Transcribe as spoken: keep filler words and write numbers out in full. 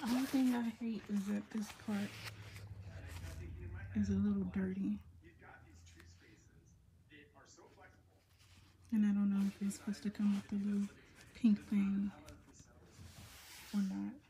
The thing I hate is that this part is a little dirty, and I don't know if it's supposed to come with the little pink thing or not.